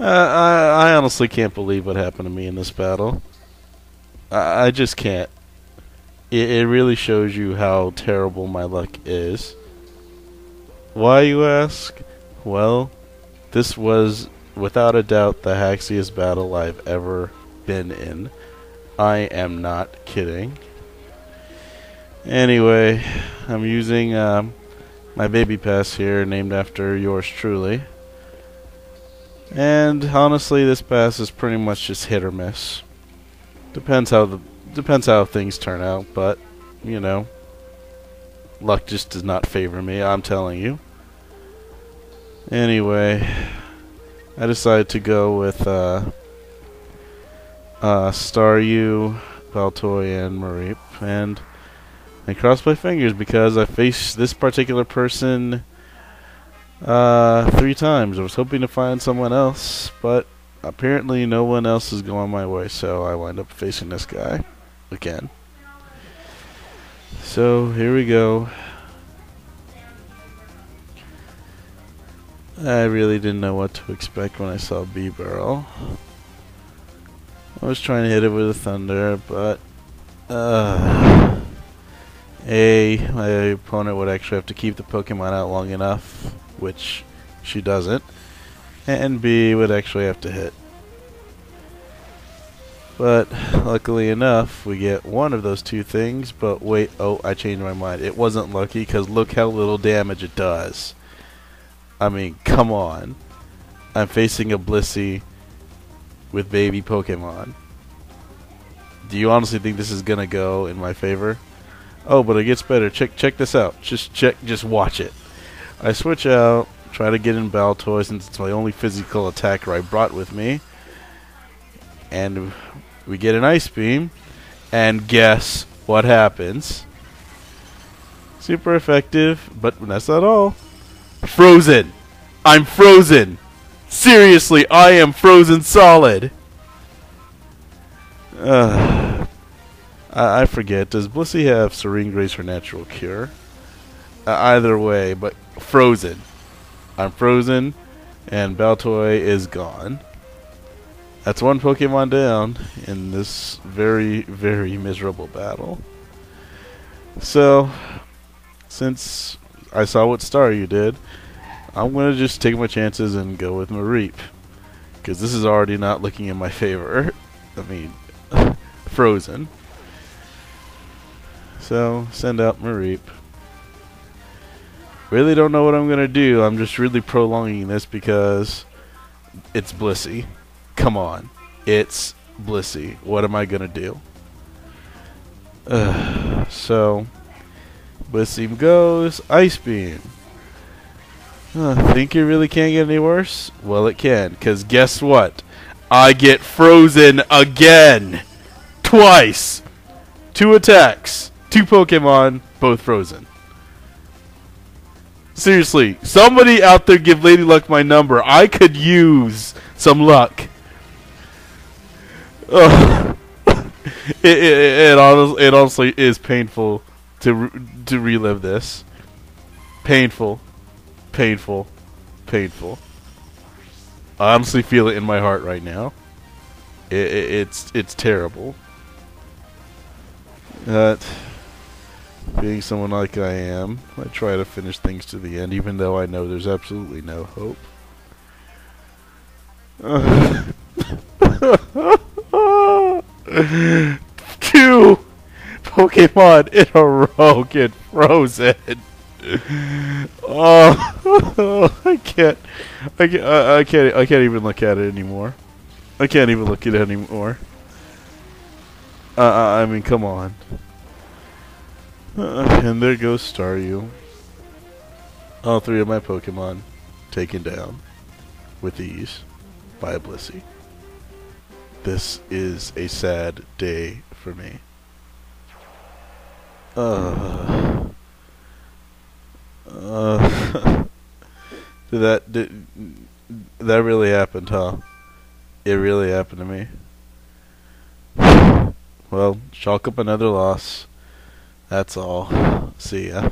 I honestly can't believe what happened to me in this battle. I just can't. It really shows you how terrible my luck is. Why, you ask? Well, this was without a doubt the haxiest battle I've ever been in. I am not kidding. Anyway, I'm using my baby pass here, named after yours truly. And honestly, this pass is pretty much just hit or miss. Depends how things turn out, but you know, luck just does not favor me, I'm telling you. Anyway, I decided to go with Staryu, Baltoy, and Mareep, and I crossed my fingers because I faced this particular person 3 times. I was hoping to find someone else, but apparently no one else is going my way, so I wind up facing this guy again. So here we go. I really didn't know what to expect when I saw Beedrill. I was trying to hit it with a thunder, but my opponent would actually have to keep the Pokemon out long enough, which she doesn't, and B, would actually have to hit. But luckily enough, we get one of those two things, but wait, oh, I changed my mind. It wasn't lucky, because look how little damage it does. I mean, come on. I'm facing a Blissey with baby Pokemon. Do you honestly think this is gonna go in my favor? Oh, but it gets better. Check this out. Just watch it. I switch out, try to get in Baltoy since it's my only physical attacker I brought with me. And we get an Ice Beam. And guess what happens? Super effective, but that's not all. Frozen! I'm frozen! Seriously, I am frozen solid! I forget, does Blissey have Serene Grace or Natural Cure? Either way, but frozen. I'm frozen, and Baltoy is gone. That's one Pokemon down in this very, very miserable battle. So, since I saw what Staryu did, I'm going to just take my chances and go with Mareep, because this is already not looking in my favor. I mean, frozen. So, send out Mareep. Really don't know what I'm going to do. I'm just really prolonging this because it's Blissey. Come on. It's Blissey. What am I going to do? So, Blissey goes Ice Beam. Think it really can't get any worse? Well, it can, because guess what? I get frozen again! Twice! 2 attacks! 2 Pokemon, both frozen. Seriously, somebody out there give Lady Luck my number. I could use some luck. It honestly is painful to relive this. Painful. Painful. Painful. I honestly feel it in my heart right now. It's terrible. Being someone like I am, I try to finish things to the end, even though I know there's absolutely no hope. Two Pokemon in a row get frozen. Oh, I can't even look at it anymore. I can't even look at it anymore. I mean, come on. And there goes Staryu. All 3 of my Pokemon taken down with ease by Blissey. This is a sad day for me. That really happened, huh? It really happened to me. Well, chalk up another loss. That's all. See ya.